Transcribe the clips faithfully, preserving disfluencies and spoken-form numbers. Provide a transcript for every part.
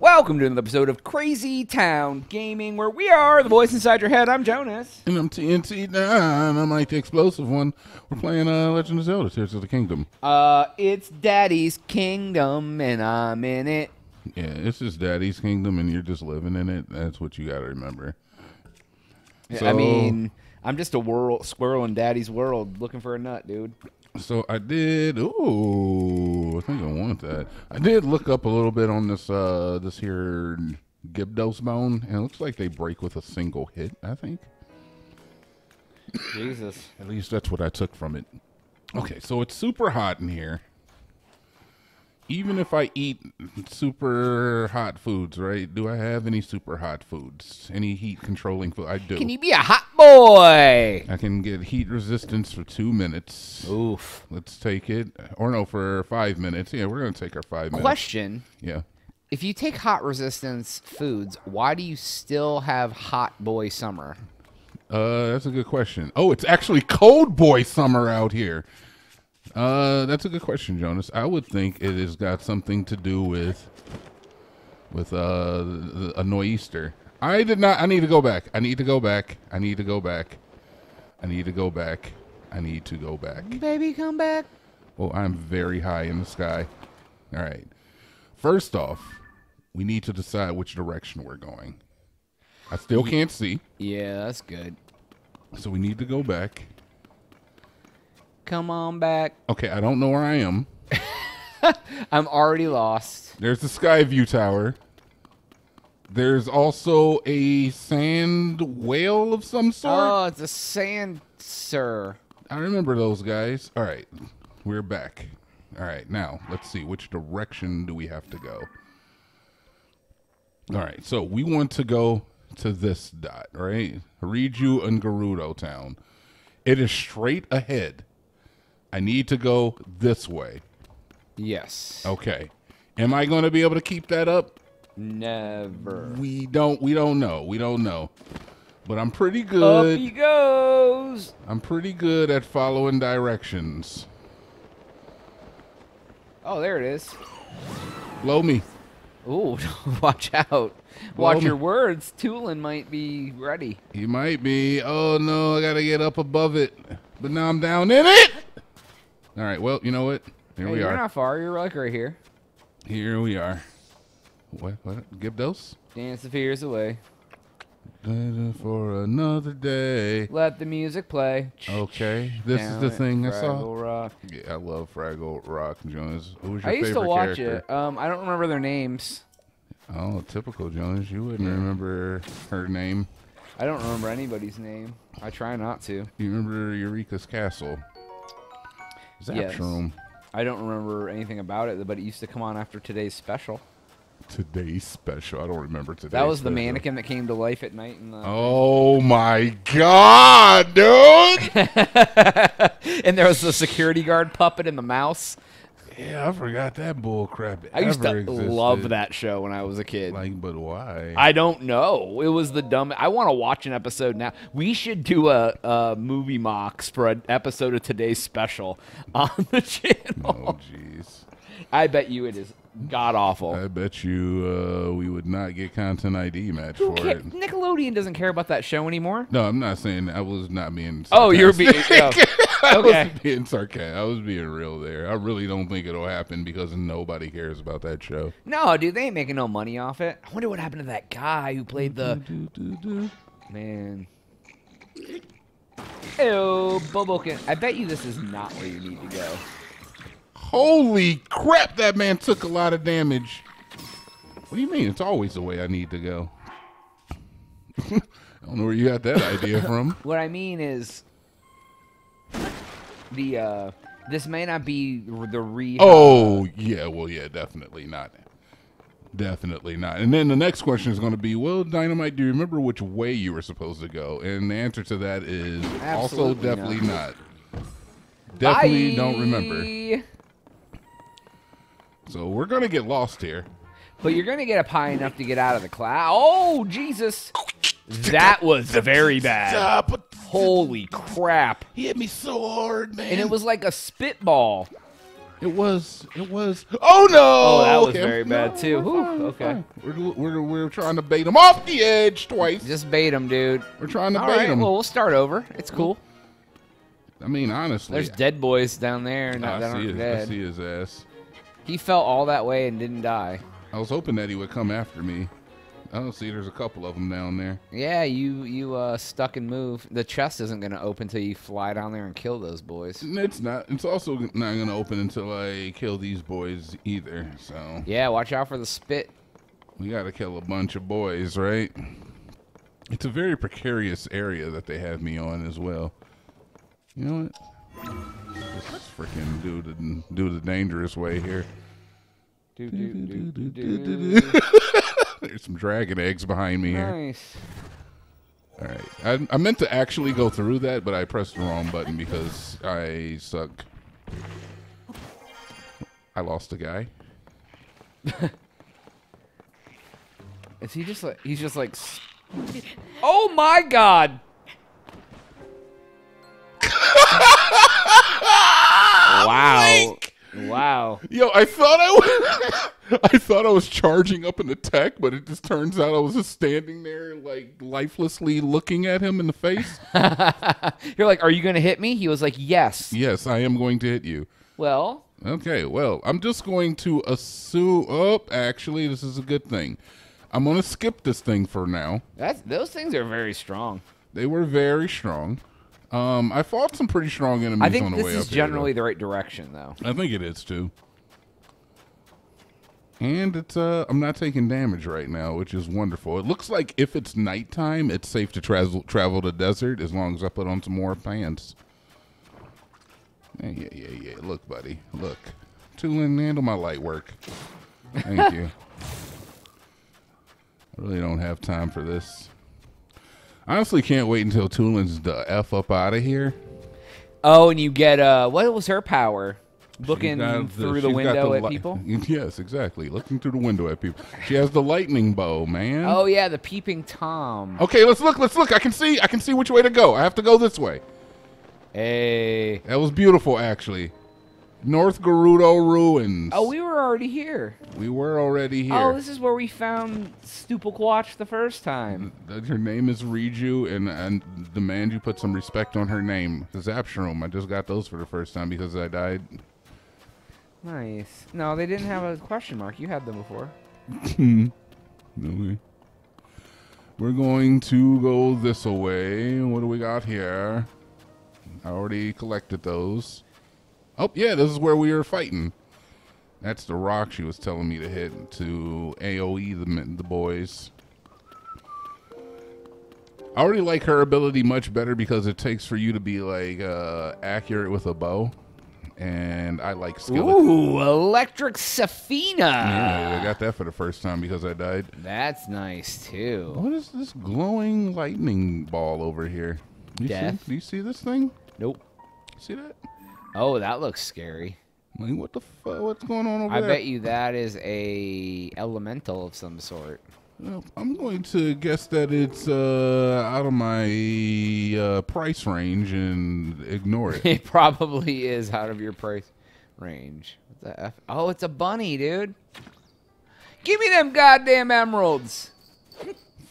Welcome to another episode of Crazy Town Gaming, where we are the voice inside your head. I'm Jonas. And I'm T N T nine. I'm like the explosive one. We're playing uh, Legend of Zelda: Tears of the Kingdom. Uh, it's Daddy's Kingdom, and I'm in it. Yeah, it's just Daddy's Kingdom, and you're just living in it. That's what you got to remember. Yeah, so, I mean, I'm just a world, squirrel in Daddy's world looking for a nut, dude. So I did. Ooh, I think I want that. I did look up a little bit on this uh, this here Gibdos bone, and it looks like they break with a single hit, I think. Jesus. At least that's what I took from it. Okay, so it's super hot in here. Even if I eat super hot foods, right? Do I have any super hot foods? Any heat controlling food? I do. Can you be a hot boy? I can get heat resistance for two minutes. Oof. Let's take it. Or no, for five minutes. Yeah, we're going to take our five minutes. Question. Yeah. If you take hot resistance foods, why do you still have hot boy summer? Uh, that's a good question. Oh, it's actually cold boy summer out here. Uh, that's a good question, Jonas. I would think it has got something to do with with uh a nor'easter. I did not. I need to go back. I need to go back. I need to go back. I need to go back. I need to go back. Baby, come back. Oh, I'm very high in the sky. All right. First off, we need to decide which direction we're going. I still can't see. Yeah, that's good. So we need to go back. Come on back. Okay, I don't know where I am. I'm already lost. There's the Skyview Tower. There's also a sand whale of some sort. Oh, it's a sand, sir. I remember those guys. All right, we're back. All right, now let's see. Which direction do we have to go? All right, so we want to go to this dot, right? Riju and Gerudo Town. It is straight ahead. I need to go this way. Yes. Okay. Am I going to be able to keep that up? Never. We don't. We don't know. We don't know. But I'm pretty good. Up he goes. I'm pretty good at following directions. Oh, there it is. Blow me. Ooh, watch out. Watch well, your words. Tulin might be ready. He might be. Oh, no, I got to get up above it. But now I'm down in it. All right, well, you know what? Here hey, we you're are. You're not far. You're like right here. Here we are. What? What? Gibdos? Dance the fears away. For another day. Let the music play. Okay, this down is the thing Fraggle I saw. Rock. Yeah, I love Fraggle Rock, Jonas. Who was your I favorite used to watch character? it. Um, I don't remember their names. Oh, typical Jonas. You wouldn't yeah. remember her name. I don't remember anybody's name. I try not to. You remember Eureka's Castle? Zapshroom. Yes. I don't remember anything about it, but it used to come on after Today's Special. Today's Special. I don't remember Today's That was special. The mannequin that came to life at night. In the oh, my God, dude. And there was the security guard puppet and the mouse. Yeah, I forgot that bullcrap. I used to existed. love that show when I was a kid. Like, but why? I don't know. It was the dumb. I want to watch an episode now. We should do a, a movie mocks for an episode of Today's Special on the channel. Oh, jeez. I bet you it is god awful. I bet you uh, we would not get content I D match Who for it. Nickelodeon doesn't care about that show anymore. No, I'm not saying I was not being. Sarcastic. Oh, you're being. Oh. Okay. I was being sarcastic. I was being real there. I really don't think it'll happen because nobody cares about that show. No, dude, they ain't making no money off it. I wonder what happened to that guy who played the do, do, do, do. man. Oh, Bubblekin. I bet you this is not where you need to go. Holy crap, that man took a lot of damage. What do you mean? It's always the way I need to go. I don't know where you got that idea from. What I mean is, the uh, this may not be the re. Oh, yeah, well, yeah, definitely not. Definitely not. And then the next question is going to be, well, Dynamite, do you remember which way you were supposed to go? And the answer to that is Absolutely also definitely not. not. Definitely Bye. don't remember. So we're going to get lost here. But you're going to get up high enough to get out of the cloud. Oh, Jesus. That was very bad. Stop. Holy crap. He hit me so hard, man. And it was like a spitball. It was. It was. Oh, no. Oh, that was okay. very bad, no, too. We're Ooh, okay. We're, we're, we're trying to bait him off the edge twice. Just bait him, dude. We're trying to All bait right, him. Well, we'll start over. It's cool. I mean, honestly. There's dead boys down there. No, I, see his, dead. I see his ass. He fell all that way and didn't die. I was hoping that he would come after me. I don't see there's a couple of them down there. Yeah, you you uh, stuck and move. The chest isn't going to open until you fly down there and kill those boys. It's not. It's also not going to open until I kill these boys either. So yeah, watch out for the spit. We got to kill a bunch of boys, right? It's a very precarious area that they have me on as well. You know what? Let's freaking do the do the dangerous way here. Do, do, do, do, do, do. There's some dragon eggs behind me here. Nice. All right. I, I meant to actually go through that, but I pressed the wrong button because I suck. I lost a guy. Is he just like... He's just like... Oh, my God! Wow. Blink. Wow. Yo, I thought I was, I thought I was charging up an attack, but it just turns out I was just standing there, like, lifelessly looking at him in the face. You're like, are you going to hit me? He was like, yes. Yes, I am going to hit you. Well. Okay, well, I'm just going to assume, oh, actually, this is a good thing. I'm going to skip this thing for now. That's, those things are very strong. They were very strong. Um, I fought some pretty strong enemies on the way up here. I think this is generally the right direction, though. I think it is, too. And it's, uh, I'm not taking damage right now, which is wonderful. It looks like if it's nighttime, it's safe to travel travel the desert as long as I put on some more pants. Yeah, yeah, yeah, yeah. Look, buddy. Look. Tulin, handle my light work. Thank you. I really don't have time for this. Honestly, can't wait until Tulin's the F up out of here. Oh, and you get, uh, what was her power? Looking the, through the window the at people? Yes, exactly. Looking through the window at people. She has the lightning bow, man. Oh, yeah, the peeping Tom. Okay, let's look, let's look. I can see, I can see which way to go. I have to go this way. Hey. That was beautiful, actually. North Gerudo Ruins. Oh, we were already here. We were already here. Oh, this is where we found Stupalquatch the first time. Her name is Riju, and I demand you put some respect on her name. The Zapshroom. I just got those for the first time because I died. Nice. No, they didn't have a question mark. You had them before. Okay. We're going to go this away. What do we got here? I already collected those. Oh, yeah, this is where we were fighting. That's the rock she was telling me to hit to AoE the, the boys. I already like her ability much better because it takes for you to be, like, uh, accurate with a bow. And I like skeleton. Ooh, electric Safina. Yeah, I got that for the first time because I died. That's nice, too. What is this glowing lightning ball over here? Do you, Death. See, do you see this thing? Nope. See that? Oh, that looks scary. I mean, what the fuck? What's going on over I there? I bet you that is a elemental of some sort. Well, I'm going to guess that it's uh, out of my uh, price range and ignore it. It probably is out of your price range. What the F? Oh, it's a bunny, dude. Give me them goddamn emeralds.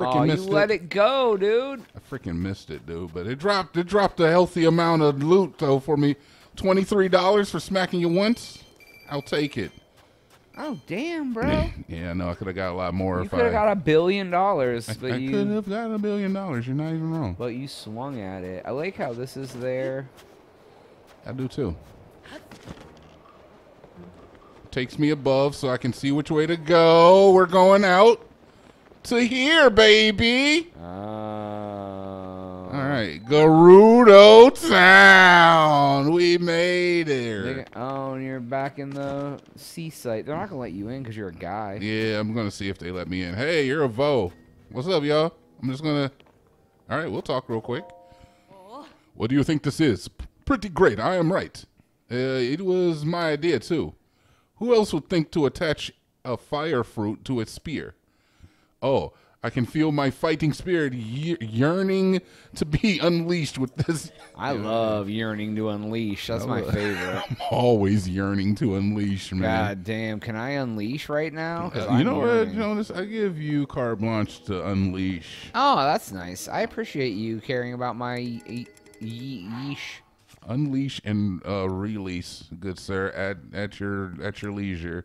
Oh, you let it go, dude. I freaking missed it, dude. But it dropped. It dropped a healthy amount of loot, though, for me. twenty-three dollars for smacking you once? I'll take it. Oh, damn, bro. Yeah, no, I could have got a lot more you if I... You could have got a billion dollars. I, I you... could have got a billion dollars. You're not even wrong. But you swung at it. I like how this is there. I do, too. Takes me above so I can see which way to go. We're going out to here, baby. Uh... All right, Gerudo Town. We made it. Oh, and you're back in the sea site. They're not gonna let you in because you're a guy. Yeah, I'm gonna see if they let me in. Hey, you're a Vo. What's up, y'all? I'm just gonna. All right, we'll talk real quick. Aww. What do you think this is? P pretty great. I am right. Uh, it was my idea too. Who else would think to attach a fire fruit to a spear. Oh, I can feel my fighting spirit ye yearning to be unleashed with this. I love yearning to unleash. That's my favorite. I'm always yearning to unleash, man. God damn. Can I unleash right now? Uh, you know what, Jonas? I give you carte blanche to unleash. Oh, that's nice. I appreciate you caring about my yeesh. Ye unleash and uh, release, good sir, at, at, your, at your leisure.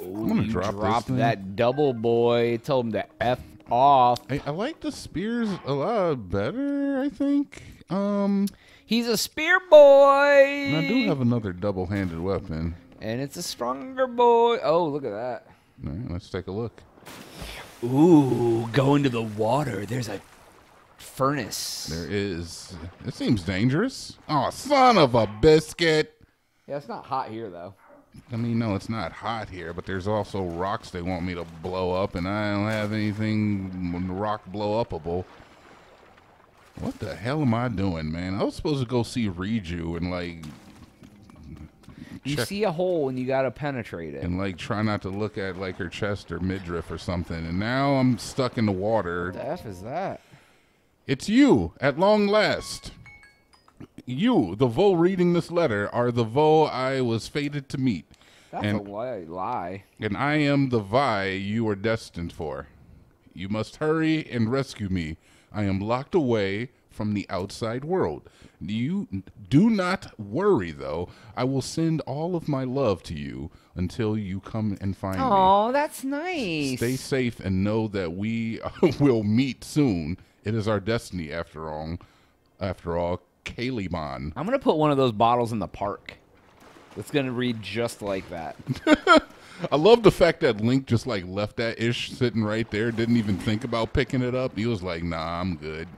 Ooh, I'm gonna you drop, drop that double boy. Told him to F off. I, I like the spears a lot better, I think. Um, He's a spear boy. And I do have another double-handed weapon. And it's a stronger boy. Oh, look at that. All right, let's take a look. Ooh, go into the water. There's a furnace. There is. It seems dangerous. Oh, son of a biscuit. Yeah, it's not hot here, though. I mean, no, it's not hot here, but there's also rocks they want me to blow up, and I don't have anything rock blow-upable. What the hell am I doing, man? I was supposed to go see Riju and, like... You see a hole, and you gotta penetrate it. And, like, try not to look at, like, her chest or midriff or something, and now I'm stuck in the water. What the F is that? It's you, at long last. You, the Vo reading this letter, are the Vo I was fated to meet. That's and, a lie, lie. And I am the Vi you were destined for. You must hurry and rescue me. I am locked away from the outside world. You do not worry, though. I will send all of my love to you until you come and find Aww, me. Oh, that's nice. Stay safe and know that we will meet soon. It is our destiny, after all. After all. Kaelimon. I'm gonna put one of those bottles in the park. It's gonna read just like that. I love the fact that Link just like left that ish sitting right there. Didn't even think about picking it up. He was like, "Nah, I'm good."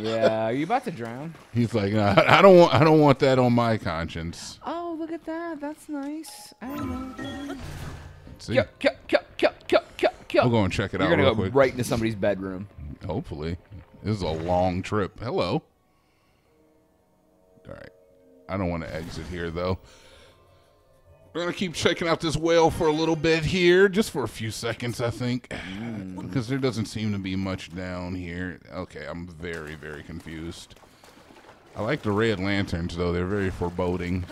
Yeah, are you about to drown? He's like, nah, "I don't want. I don't want that on my conscience." Oh, look at that. That's nice. I don't know. Let's see. Kill, kill, kill, kill, kill, kill, kill. We'll go and check it You're out. You're gonna real go quick. Right into somebody's bedroom. Hopefully, this is a long trip. Hello. All right. I don't want to exit here, though. We're going to keep checking out this whale for a little bit here. Just for a few seconds, I think. Mm. Because there doesn't seem to be much down here. Okay, I'm very, very confused. I like the red lanterns, though. They're very foreboding.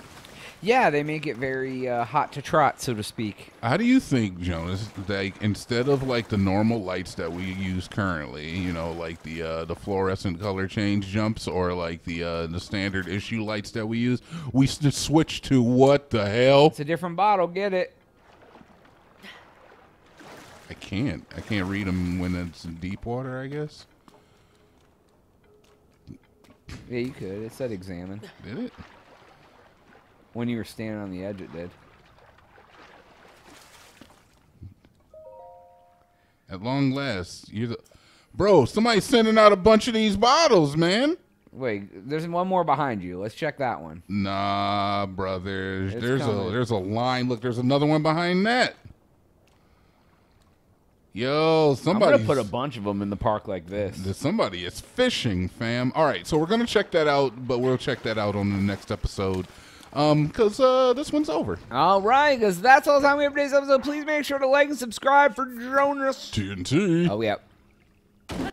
Yeah, they make it very uh, hot to trot, so to speak. How do you think, Jonas, like instead of like the normal lights that we use currently, you know, like the uh, the fluorescent color change jumps or like the uh, the standard issue lights that we use, we switch to what the hell? It's a different bottle. Get it? I can't. I can't read them when it's in deep water, I guess. Yeah, you could. It said examine. Did it? When you were standing on the edge, it did. At long last, you're the... Bro, somebody's sending out a bunch of these bottles, man. Wait, there's one more behind you. Let's check that one. Nah, brother. It's there's coming. a there's a line. Look, there's another one behind that. Yo, somebody. I'm gonna put a bunch of them in the park like this. Somebody is fishing, fam. All right, so we're gonna check that out, but we'll check that out on the next episode. Um, because uh, this one's over. All right, because that's all the time we have for today's episode. Please make sure to like and subscribe for Jonas T N T. Oh, yeah.